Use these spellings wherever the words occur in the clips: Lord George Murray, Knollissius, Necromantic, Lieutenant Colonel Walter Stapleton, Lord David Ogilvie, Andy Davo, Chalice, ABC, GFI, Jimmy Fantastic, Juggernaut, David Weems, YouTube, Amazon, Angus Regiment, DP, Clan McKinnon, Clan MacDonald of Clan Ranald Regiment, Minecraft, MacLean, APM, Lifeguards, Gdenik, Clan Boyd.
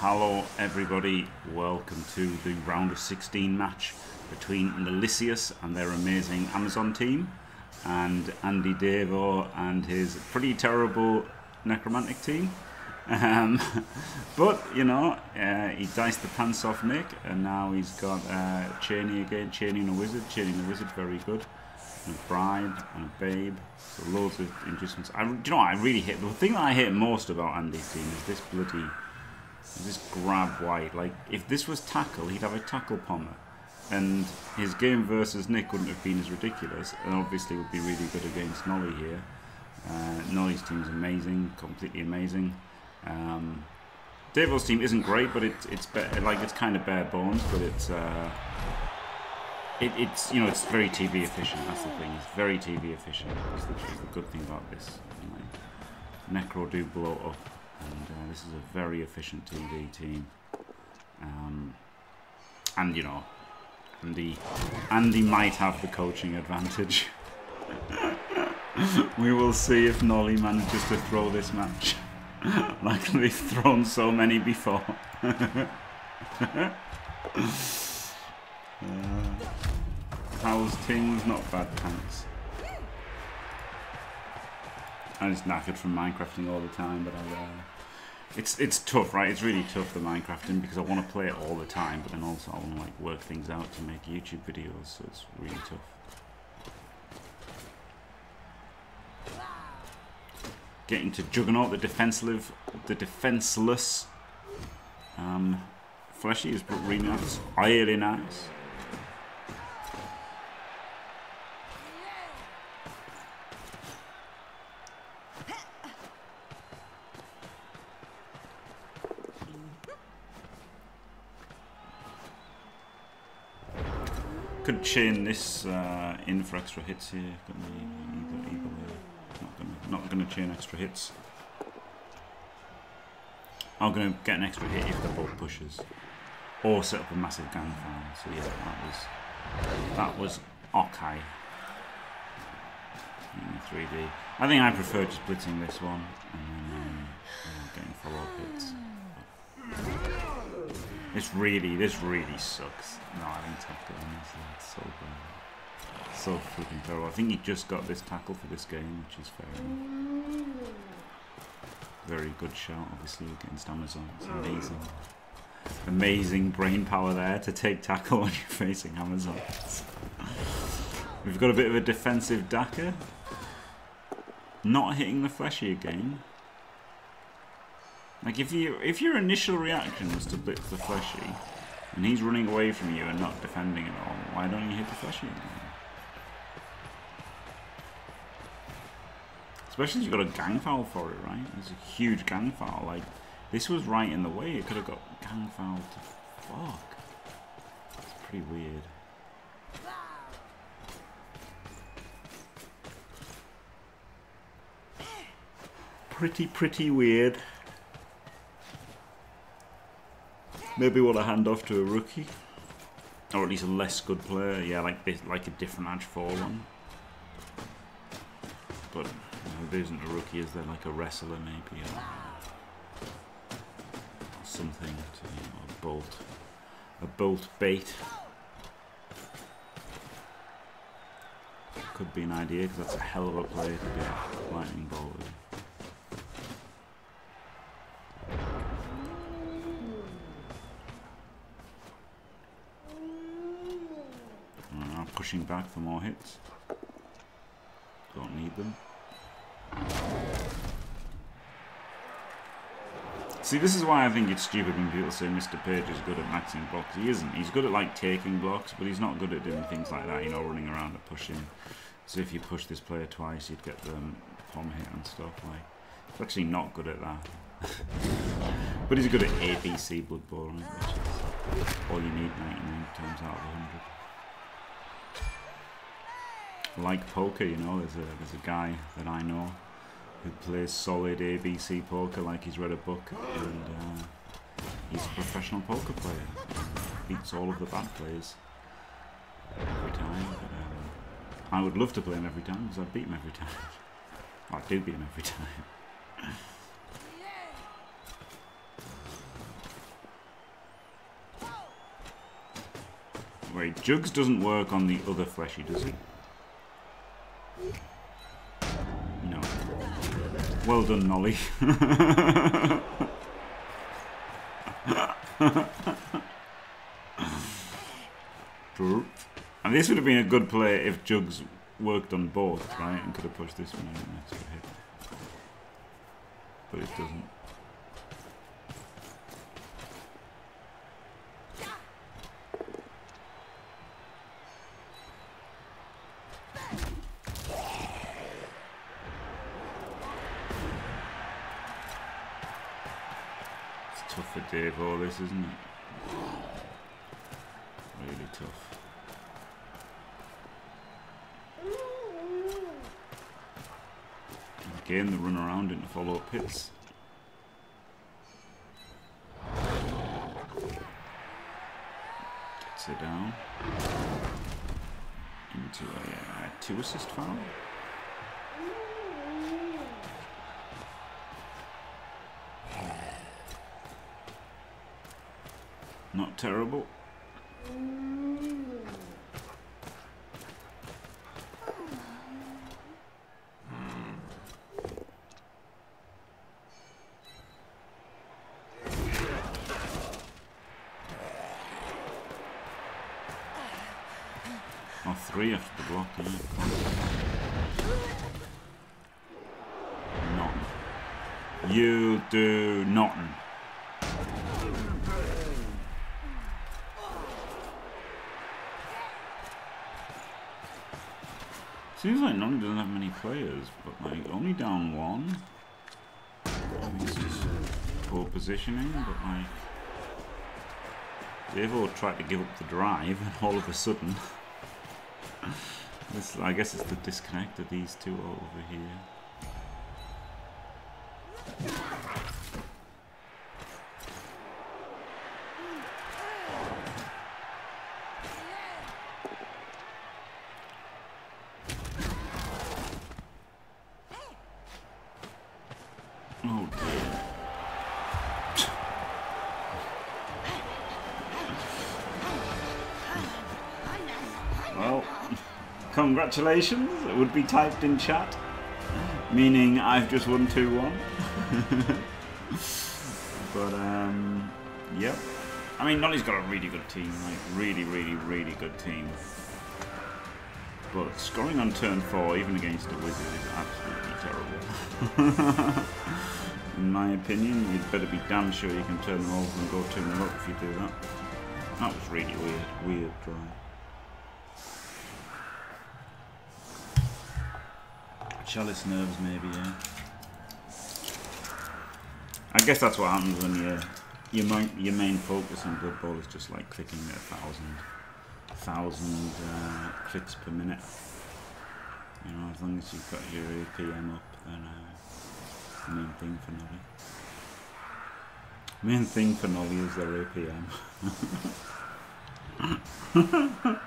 Hello everybody, welcome to the round of 16 match between Knollissius and their amazing Amazon team and Andy Davo and his pretty terrible necromantic team. But you know, he diced the pants off Nick and now he's got Cheney again, Cheney and a wizard, Cheney and a wizard, very good. And a bride and a babe, so loads of inducements. Do you know what I really hate? The thing that I hate most about Andy's team is this bloody, this grab wide. Like, if this was tackle, he'd have a tackle pommer. And his game versus Nick wouldn't have been as ridiculous, and obviously would be really good against Nolly here. Nolly's team is amazing, completely amazing. Davo's team isn't great, but it's better. Like, it's kind of bare bones, but it's you know, it's very TV efficient. That's the thing. It's very TV efficient. That's the good thing about this. Anyway, Necro do blow up, and this is a very efficient TV team. And you know, Andy might have the coaching advantage. We will see if Nolly manages to throw this match like they've thrown so many before. How's things? Not bad, pants. I'm just knackered from Minecrafting all the time, but it's tough, right? It's really tough, the Minecrafting, because I want to play it all the time, but then also I want to like work things out to make YouTube videos, so it's really tough. Getting to Juggernaut, the defenseless. Fleshy is really nice. Really nice. Could chain this in for extra hits here. Not gonna chain extra hits. I'm gonna get an extra hit if the ball pushes, or set up a massive gang foul. So yeah, that was okay. 3D. I think I prefer just blitzing this one and then getting follow-up hits. This really sucks. No, I didn't tackle it, honestly. It's so bad. So freaking terrible. I think he just got this tackle for this game, which is fair enough. Very good shot, obviously, against Amazon. It's amazing. Amazing brain power there to take tackle when you're facing Amazon. We've got a bit of a defensive Daka. Not hitting the fleshy again. Like, if your initial reaction was to blitz the fleshy, and he's running away from you and not defending at all, why don't you hit the fleshy again? Especially if you've got a gang foul for it, right? There's a huge gang foul. Like, this was right in the way. It could have got gang fouled to fuck. It's pretty weird. Pretty weird. Maybe want to hand off to a rookie, or at least a less good player. Yeah, like a different match for one. But you know, there isn't a rookie, is there? Like a wrestler maybe, or something. To, you know, a bolt bait could be an idea, because that's a hell of a player to get lightning bolted. Pushing back for more hits. Don't need them. See, this is why I think it's stupid when people say Mr. Page is good at maxing blocks. He isn't. He's good at like taking blocks, but he's not good at doing things like that, you know, running around and pushing. So if you push this player twice, you'd get the palm hit and stuff. Like, he's actually not good at that. But he's good at ABC Blood Bowl, which is all you need 99 times out of 100. Like poker, you know, there's a guy that I know who plays solid ABC poker like he's read a book, and he's a professional poker player. Beats all of the bad players every time. But, I would love to play him every time because I beat him every time. I do beat him every time. Wait, Jugs doesn't work on the other fleshy, does he? No. Well done, Nolly. And this would have been a good play if Jugs worked on both, right? And could have pushed this one in and that's what hit. But it doesn't. It's tough for Davo, this, isn't it? Really tough. Again, the run around into follow up hits. Gets it down. Into a 2-assist foul. Not terrible. Three after the block, isn't it? Nothing. You do nothing. Seems like Nolly doesn't have many players, but like only down one. I mean, it's just poor positioning, but like they've all tried to give up the drive, and all of a sudden. This, I guess it's the disconnect of these two over here. Oh dear. Well, congratulations, it would be typed in chat, meaning I've just won 2-1. But, yep. I mean, Nolly's got a really good team, like, really, really, really good team. But scoring on turn 4, even against the Wizard, is absolutely terrible. In my opinion, you'd better be damn sure you can turn them over and go 2-0 up if you do that. That was really weird, weird drive. Chalice nerves, maybe, yeah. I guess that's what happens when your main focus on Blood Bowl is just like clicking at 1,000 clicks per minute. You know, as long as you've got your APM up, then the main thing for Nolly. Main thing for Nolly is their APM.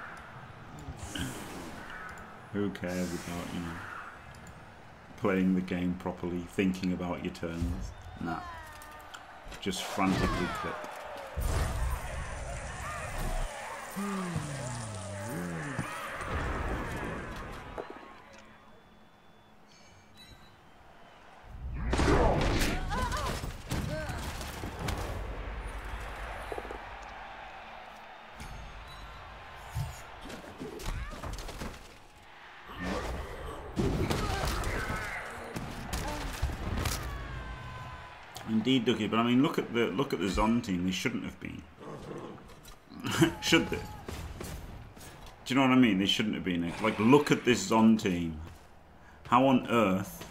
Who cares about, you know, playing the game properly, thinking about your turns? Nah. Just frantically clip. Indeed, Ducky, but I mean, look at the Zon team. They shouldn't have been, should they? Do you know what I mean? They shouldn't have been. Like, look at this Zon team. How on earth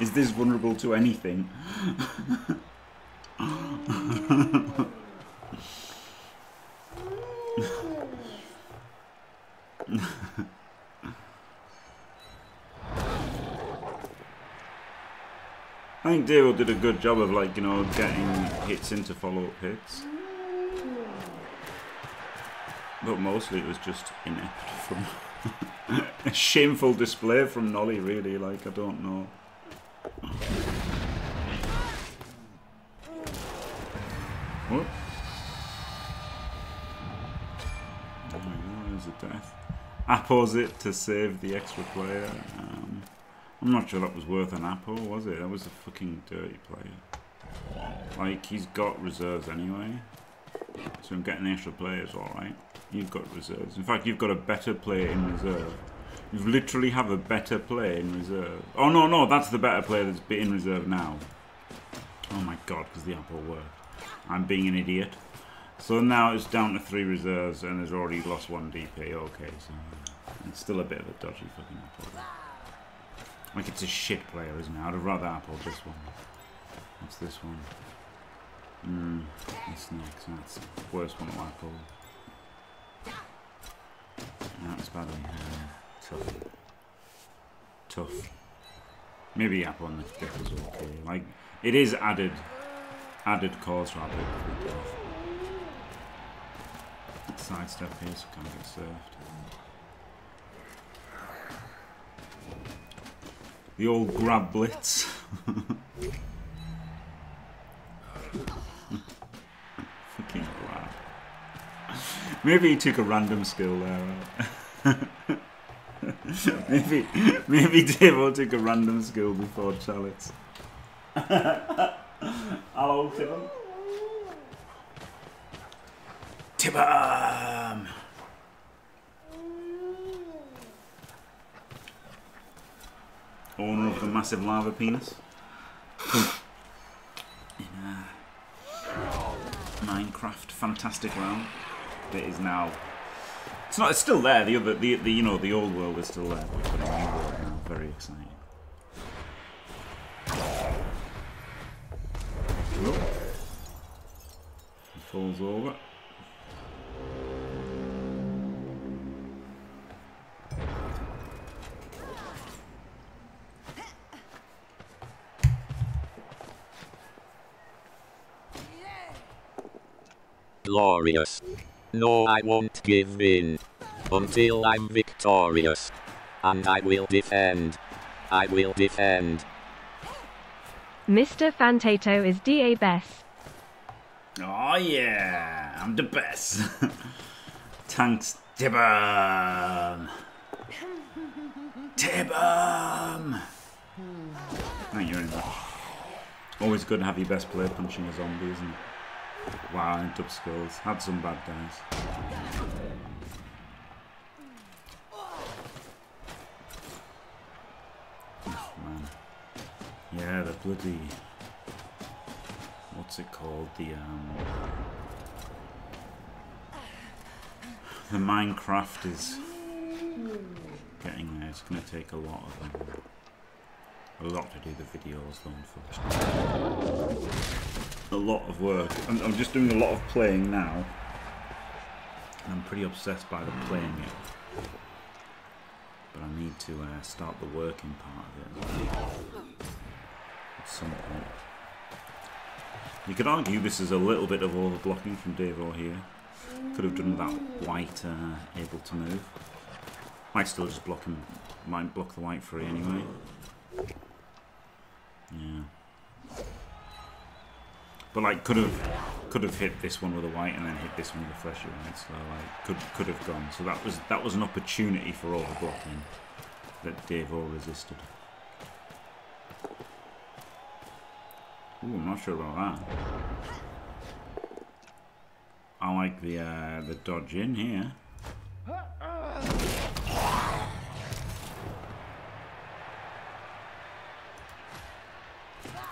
is this vulnerable to anything? I think Davo did a good job of, like, you know, getting hits into follow-up hits. But mostly it was just inept from a shameful display from Nolly, really, like, I don't know. Whoops. death. Apples it to save the extra player. I'm not sure that was worth an apple, was it? That was a fucking dirty player. Like, he's got reserves anyway. So I'm getting the extra players, alright. You've got reserves. In fact, you've got a better player in reserve. You literally have a better player in reserve. Oh, no, no, that's the better player that's in reserve now. Oh, my God, because the apple worked. I'm being an idiot. So now it's down to 3 reserves, and there's already lost 1 DP. Okay, so it's still a bit of a dodgy fucking apple. Like, it's a shit player, isn't it? I'd have rather apple this one. What's this one? Mmm, that's next. That's the worst one to apple. That's badly. Tough. Tough. Maybe apple on the fifth is okay. Like, it is added cause for apple. Sidestep here, so can't get served. The old grab blitz. Fucking grab. Maybe he took a random skill there. Right? maybe Tibor took a random skill before Chalice. Hello, Tibor. Tibor! Owner of the massive lava penis. In a Minecraft fantastic realm that is now. It's not. It's still there. The other, the you know, the old world is still there. We've got a new world now. Very exciting. Oh. He falls over. Glorious. No, I won't give in. Until I'm victorious. And I will defend. I will defend. Mr. Fantato is DA best. Oh yeah, I'm the best. Thanks, Tibor. Tibor. Thank you very much. Always good to have your best player punching a zombie, isn't it? Wow, and dub skills. Had some bad days. Oh, man. Yeah, the bloody... What's it called? The Minecraft is getting there. It's going to take a lot of... A lot to do the videos, though, unfortunately. A lot of work. I'm just doing a lot of playing now. And I'm pretty obsessed by the playing it. But I need to start the working part of it at some point. You could argue this is a little bit of overblocking from Davo here. Could have done without white able to move. Might still just block him. Might block the white free anyway. Yeah, but like could have hit this one with a white and then hit this one with a fleshy white, so like could have gone. So that was an opportunity for overblocking that Davo resisted. Ooh, I'm not sure about that. I like the dodge in here.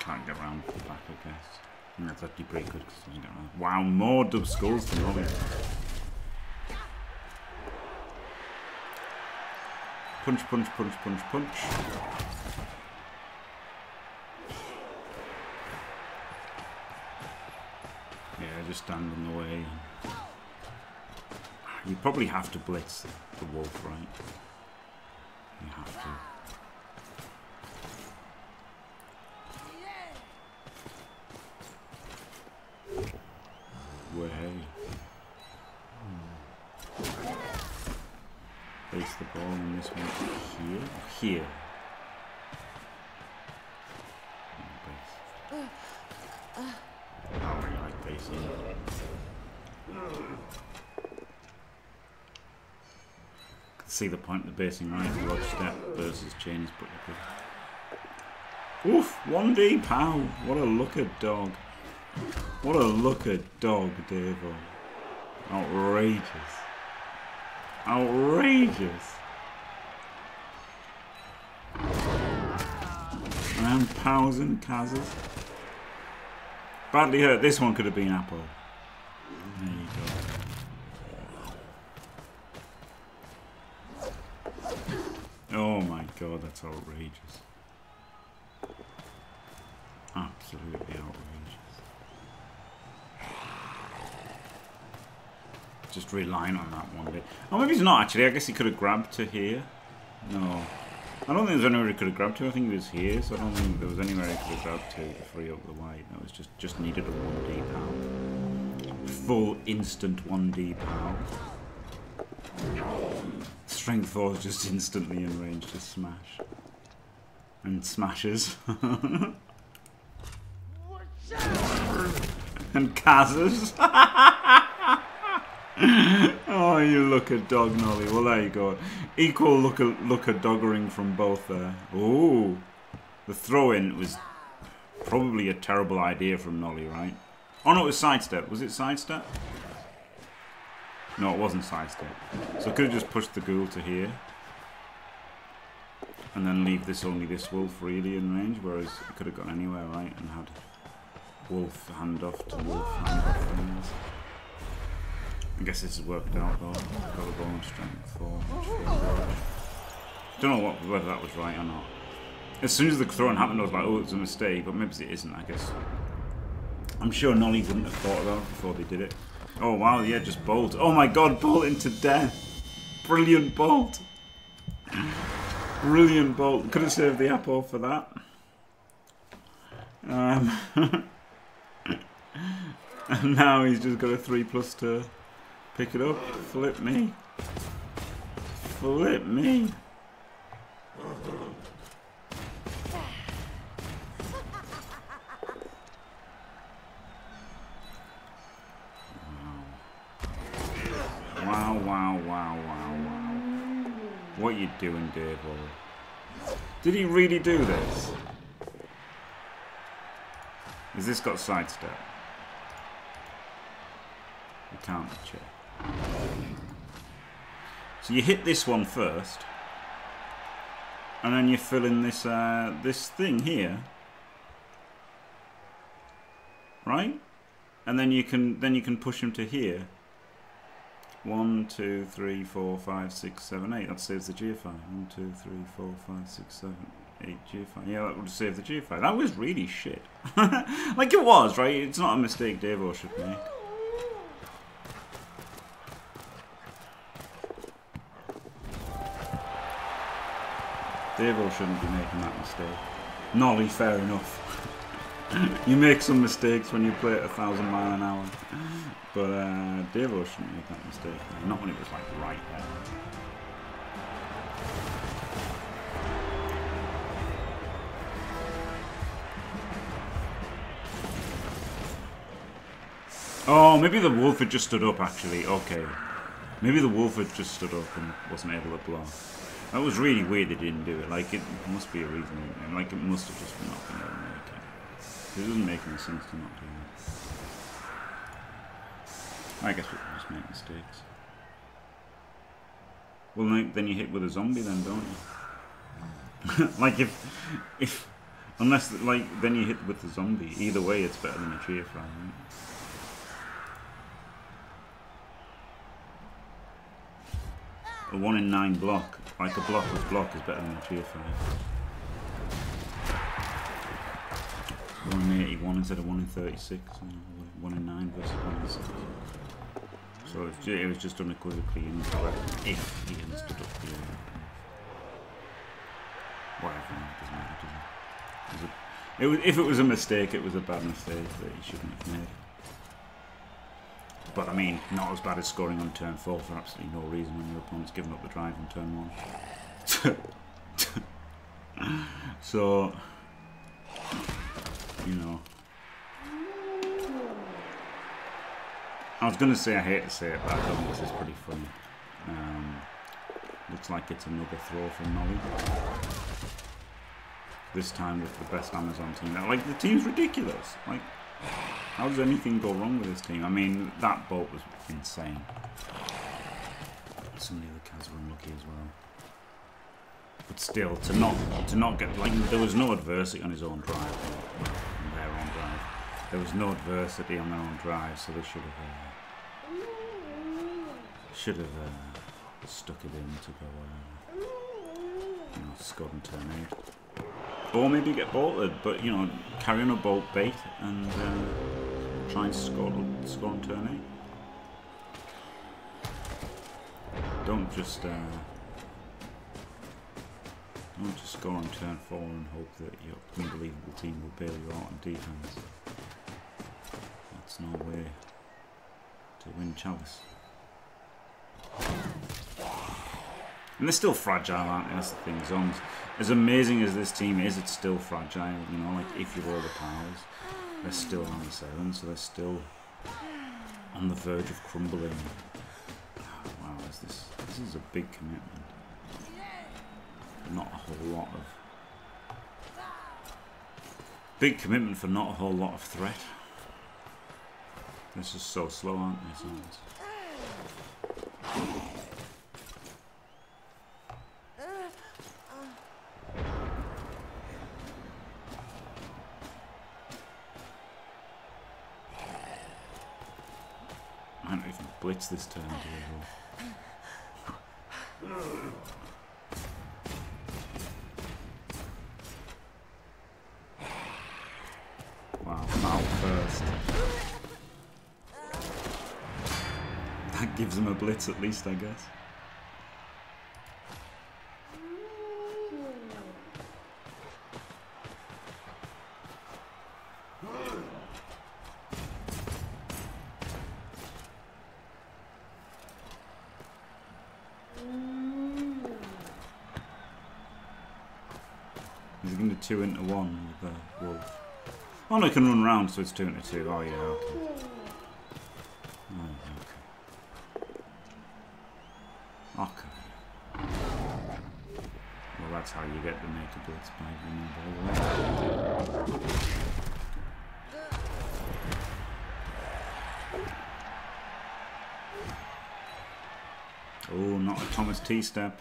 Can't get around the back, I guess. And that's actually pretty good because I can get around. Wow, more dub skulls than Ollie. Punch, punch, punch, punch, punch. Yeah, just stand in the way. You probably have to blitz the wolf, right? You have to. Way. Place the ball in this one here. Here. Base. I really like basing. see the point of the basing rifle lodge step versus Cheney's buttercup. Oof, 1D pow! What a looker dog. What a looker dog, Davo. Outrageous. Outrageous. Around pows and Kazas. Badly hurt. This one could have been Apple. There you go. Oh my god, that's outrageous. Absolutely outrageous. Just relying on that one bit. Oh, maybe he's not actually. I guess he could have grabbed to here. No. I don't think there's anywhere he could have grabbed to. I think it was here, so I don't think there was anywhere he could have grabbed to free up the wide. No, it's just needed a 1D pow. Full instant 1D pow. Strength 4 is just instantly in range to smash. And smashes. And Kazas. Oh, you look at dog, Nolly. Well, there you go. Equal look at doggering from both there. Ooh. The throw-in was probably a terrible idea from Nolly, right? Oh, no, it was sidestep. Was it sidestep? No, it wasn't sidestep. So I could have just pushed the ghoul to here. And then leave only this wolf really in range, whereas I could have gone anywhere, right? And had wolf handoff to wolf handoff things. I guess this has worked out though. Got a bone strength 4. Don't know whether that was right or not. As soon as the throwing happened, I was like, oh, it was a mistake, but maybe it isn't, I guess. I'm sure Nolly wouldn't have thought about it before they did it. Oh wow, yeah, just bolt. Oh my god, bolt into death. Brilliant bolt. Brilliant bolt. Could have saved the apple for that. And now he's just got a 3+ to pick it up. Flip me. Flip me. Wow. What are you doing, dear boy? Did he really do this? Has this got sidestep? I can't check. So you hit this one first. And then you fill in this, this thing here. Right? And then you can push him to here. 1, 2, 3, 4, 5, 6, 7, 8. That saves the GFI. 1, 2, 3, 4, 5, 6, 7, 8 GFI. Yeah, that would save the GFI. That was really shit. Like it was, right? It's not a mistake Davo should make. Davo shouldn't be making that mistake. Nolly, fair enough. You make some mistakes when you play at 1,000 miles an hour. But Davo shouldn't make that mistake. Not when it was like right there. Oh, maybe the wolf had just stood up actually. Okay. Maybe the wolf had just stood up and wasn't able to block. That was really weird they didn't do it. Like, it must be a reason. Like, it must have just not been able to make it. It doesn't make any sense to not do that. I guess we can just make mistakes. Well, then you hit with a zombie, then, don't you? Like if unless like then you hit with the zombie. Either way, it's better than a GFI, right? A 1 in 9 block, like a block with block, is better than a GFI. 181 instead of 1 in 36, 1 in 9 versus 1 in 6. So it was just unequivocally incorrect if he had stood up the end. Whatever, it doesn't matter, does it? If it was a mistake, it was a bad mistake that he shouldn't have made. But I mean, not as bad as scoring on turn 4 for absolutely no reason when your opponent's given up the drive on turn 1. So, you know, I was going to say I hate to say it, but I don't, this is pretty funny. The looks like it's another throw from Knolli. This time with the best Amazon team. Like, the team's ridiculous. Like, how does anything go wrong with this team? I mean, that boat was insane. Some of the other cats were unlucky as well. But still, to not get, like, there was no adversity on his own drive. On their own drive. There was no adversity on their own drive, so they should have stuck it in to go, you know, scored and turn 8. Or maybe get bolted, but, you know, carry on a bolt bait and try and score on turn 8. Don't just score on turn 4 and hope that your unbelievable team will bail you out on defense. That's no way to win Chalice. And they're still fragile, aren't they? That's the thing. Zones, as amazing as this team is, it's still fragile. You know, like, if you roll the powers, they're still only 7, so they're still on the verge of crumbling. Wow, this is a big commitment. Not a whole lot of... Big commitment for not a whole lot of threat. This is so slow, aren't they, Zones? I don't even blitz this turn, do I? Wow, foul first. That gives him a blitz at least, I guess. Two into one with the wolf. Oh no, I can run round, so it's 2 into 2. Oh yeah, okay. Oh, okay. Okay. Well, that's how you get the make a blitz, by winning the ball. Oh, not a Thomas T step.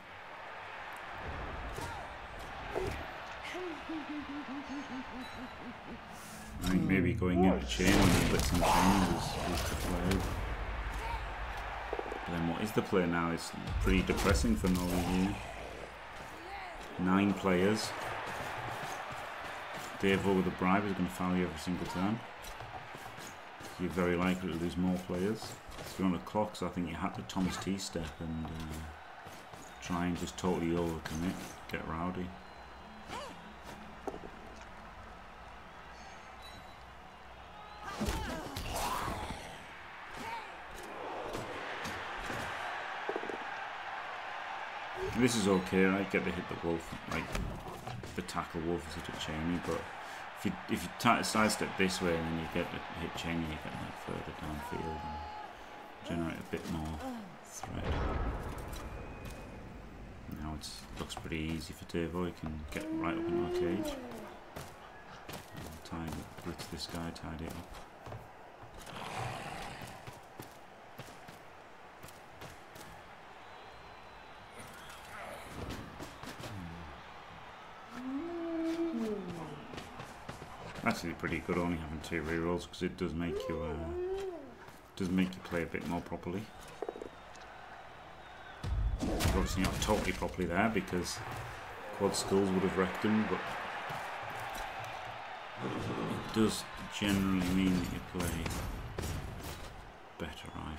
I think maybe going into chain and blitzing chain is the play. But then what is the play now? It's pretty depressing for Knolli here. 9 players. Davo with a bribe is going to foul you every single turn. You're very likely to lose more players. If you're on the clock, so I think you had to Thomas T step and try and just totally overcommit, get rowdy. This is okay, I get to hit the wolf, like the tackle wolf is hit a Cheney, but if you sidestep this way and then you get to hit Cheney, you get like further downfield and generate a bit more threat. Now it looks pretty easy for Davo, he can get right up into a cage. Tie it, blitz this guy, tied it up. Actually, pretty good only having 2 rerolls because it does make you play a bit more properly. Obviously not totally properly there because quad skills would have wrecked him, but it does generally mean that you play better, I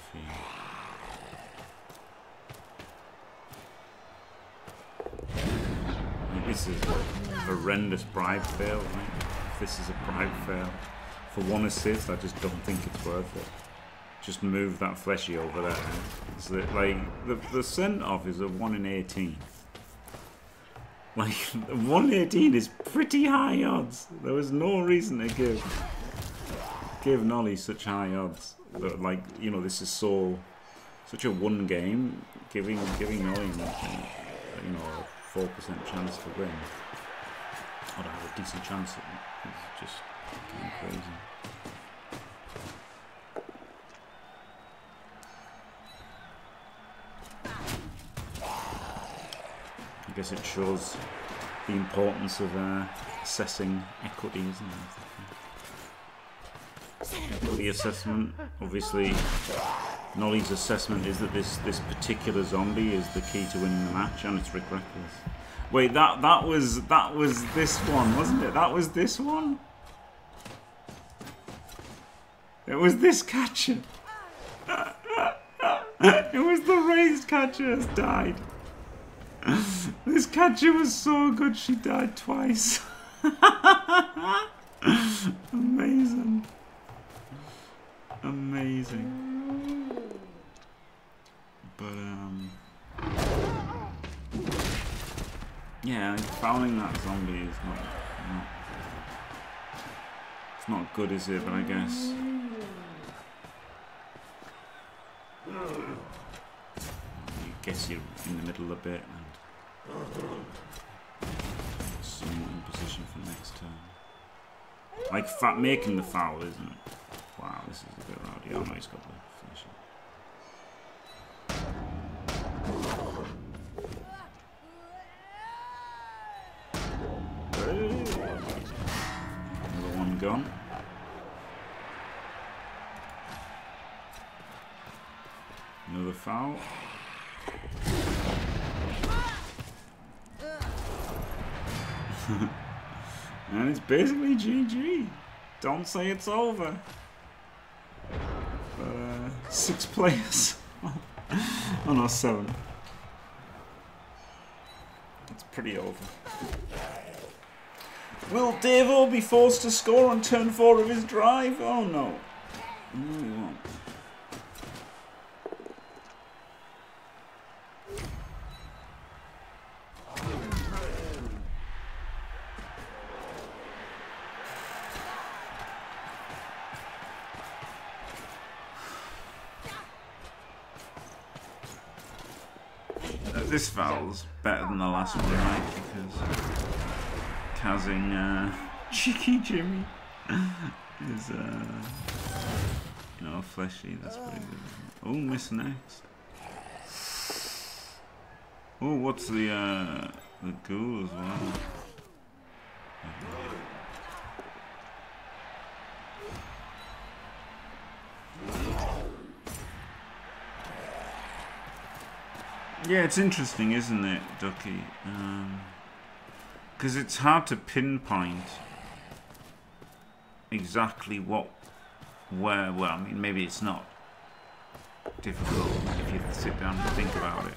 feel. This is a horrendous bribe fail, right? If this is a bribe fail for 1 assist, I just don't think it's worth it. Just move that fleshy over there. So that, like, the send off is a 1 in 18. Like, 1 in 18 is pretty high odds. There was no reason to give Knolli such high odds. But, like, you know, this is such a one game giving Knolli. you know, a 4% chance to win, or to have a decent chance at it, it's just kind of crazy. I guess it shows the importance of assessing equity, isn't it? Equity assessment. Obviously, Knolli's assessment is that this particular zombie is the key to winning the match, and it's reckless. Wait, that was this one, wasn't it? That was this one. It was this catcher. It was the raised catcher that's died. This catcher was so good, she died twice. Amazing. Amazing. But, yeah, like, fouling that zombie is not... It's not good, is it? But I guess... I guess you're in the middle a bit and somewhat in position for next turn. Like making the foul, isn't it? Wow, this is a bit rowdy. Oh no, he's got the flash. Another one gone. Another foul. And it's basically GG. Don't say it's over. But, 6 players. Oh no, 7. It's pretty over. Will Davo be forced to score on turn 4 of his drive? Oh no. No, he won't. This foul's better than the last one, right? Because Kazing Cheeky Jimmy is you know, fleshy, that's pretty good. Oh, miss next. Oh, what's the ghoul as well? Yeah, it's interesting, isn't it, Ducky? Because it's hard to pinpoint exactly what, where, well, I mean, maybe it's not difficult if you sit down and think about it.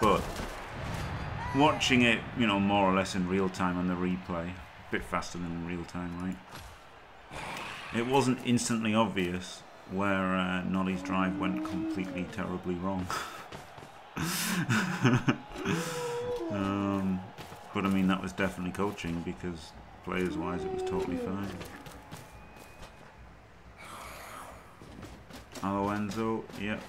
But watching it, you know, more or less in real time on the replay, a bit faster than in real time, right? It wasn't instantly obvious where Knolli's drive went completely terribly wrong. But I mean, that was definitely coaching, because players wise it was totally fine. Hello Enzo, yep,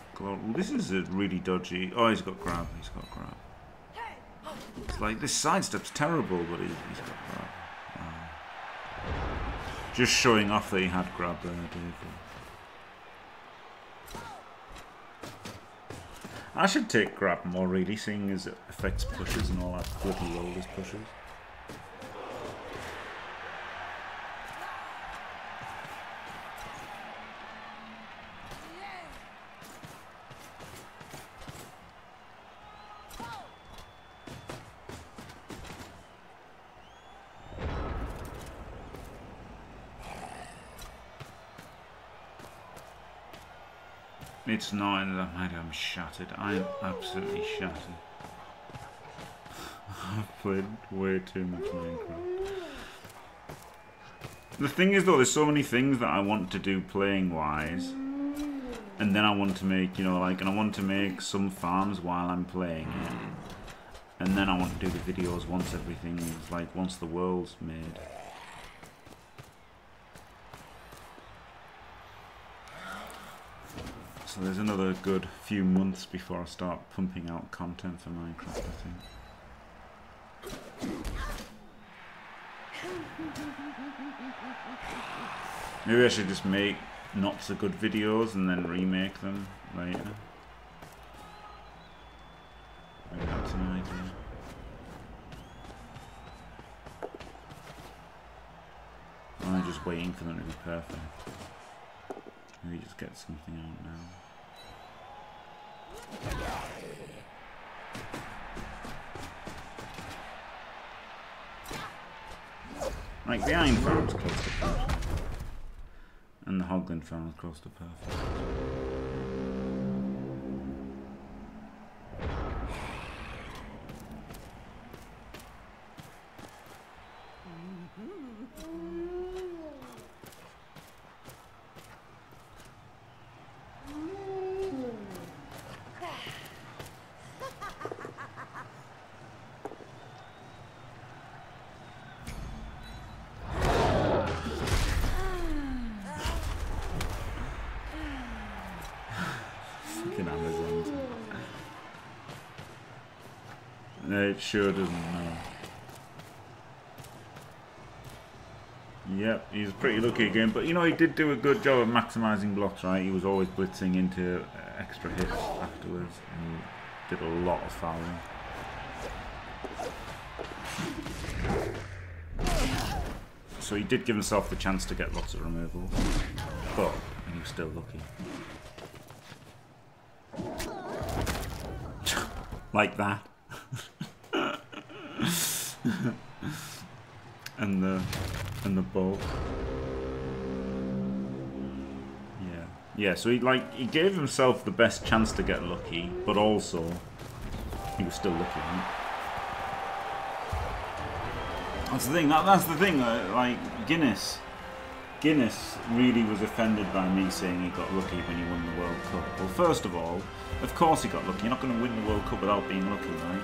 this is a really dodgy. Oh, he's got grab, he's got grab. It's like this sidestep's terrible, but he's got grab. Just showing off that he had grab there, David. I should take grab more, really, seeing as it affects pushes and all that bloody roll is pushes. It's 9 that night. I'm shattered. I am absolutely shattered. I've played way too much Minecraft. The thing is, though, there's so many things that I want to do playing-wise, and then I want to make, you know, like, and I want to make some farms while I'm playing it, and then I want to do the videos once everything is, like, once the world's made. So there's another good few months before I start pumping out content for Minecraft, I think. Maybe I should just make not so good videos and then remake them later. Maybe that's an idea. I'm just waiting for them to be perfect. Maybe just get something out now. Right, the iron farm's close to perfect. And the hoglin farm's close to perfect. It sure doesn't know. Yep, he's pretty lucky again, but you know, he did do a good job of maximising blocks, right? He was always blitzing into extra hits afterwards, and he did a lot of fouling. So he did give himself the chance to get lots of removals, but he was still lucky. Like that. and the bow. Yeah. Yeah, so he gave himself the best chance to get lucky, but also he was still lucky, right? That's the thing, that's the thing, like Guinness really was offended by me saying he got lucky when he won the World Cup. Well, first of course he got lucky. You're not going to win the World Cup without being lucky, right?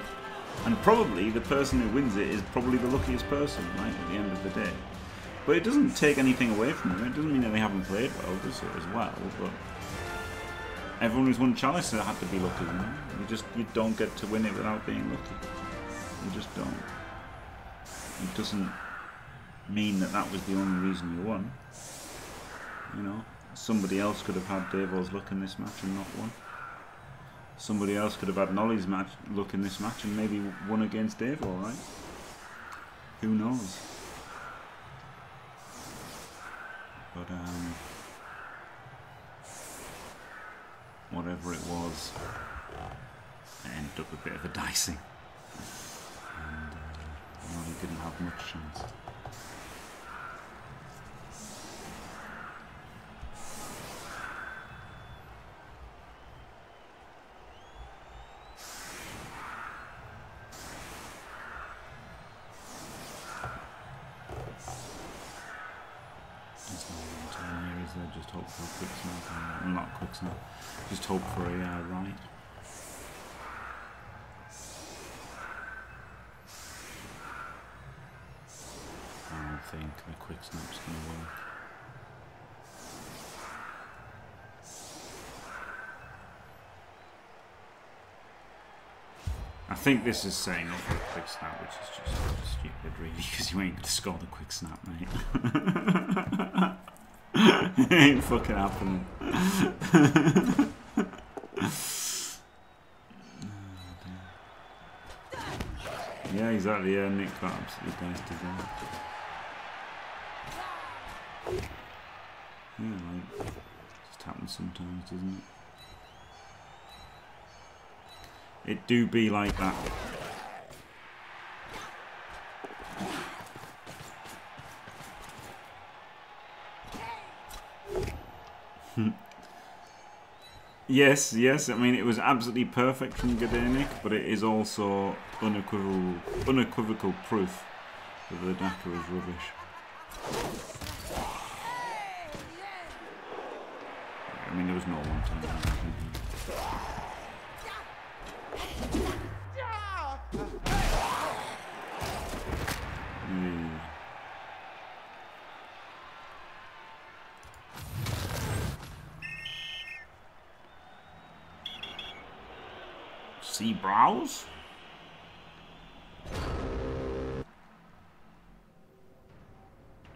And probably the person who wins it is probably the luckiest person, right, at the end of the day. But it doesn't take anything away from them. It doesn't mean that they haven't played well, does it, as well? But everyone who's won Chalice had to be lucky, right? You don't get to win it without being lucky. You just don't. It doesn't mean that that was the only reason you won. You know, somebody else could have had Davo's luck in this match and not won. Somebody else could have had Knolli's luck in this match and maybe won against Davo, right? Who knows? But, whatever it was, it ended up a bit of a dicing. And Knolli didn't have much chance. Just hope for a ride. I don't think the quick snap's going to work. I think this is setting up for a quick snap, which is just stupid, really, because you ain't going to score the quick snap, mate. It ain't fucking happening. Yeah, exactly. Yeah, Nick got absolutely diced as well. Yeah, like, it just happens sometimes, doesn't it? It do be like that. Yes, yes, I mean, it was absolutely perfect from Gdenik, but it is also unequivocal proof that the Daka is rubbish. I mean, there was no one time. See browse?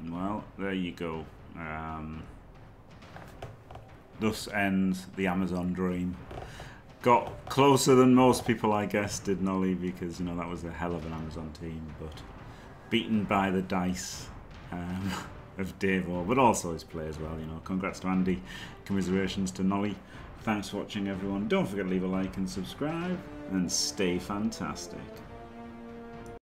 Well, there you go. Thus ends the Amazon dream. Got closer than most people, I guess, did Nolly, because, you know, that was a hell of an Amazon team, but beaten by the dice of Davo, but also his play as well, you know. Congrats to Andy, commiserations to Nolly. Thanks for watching, everyone. Don't forget to leave a like and subscribe, and stay fantastic.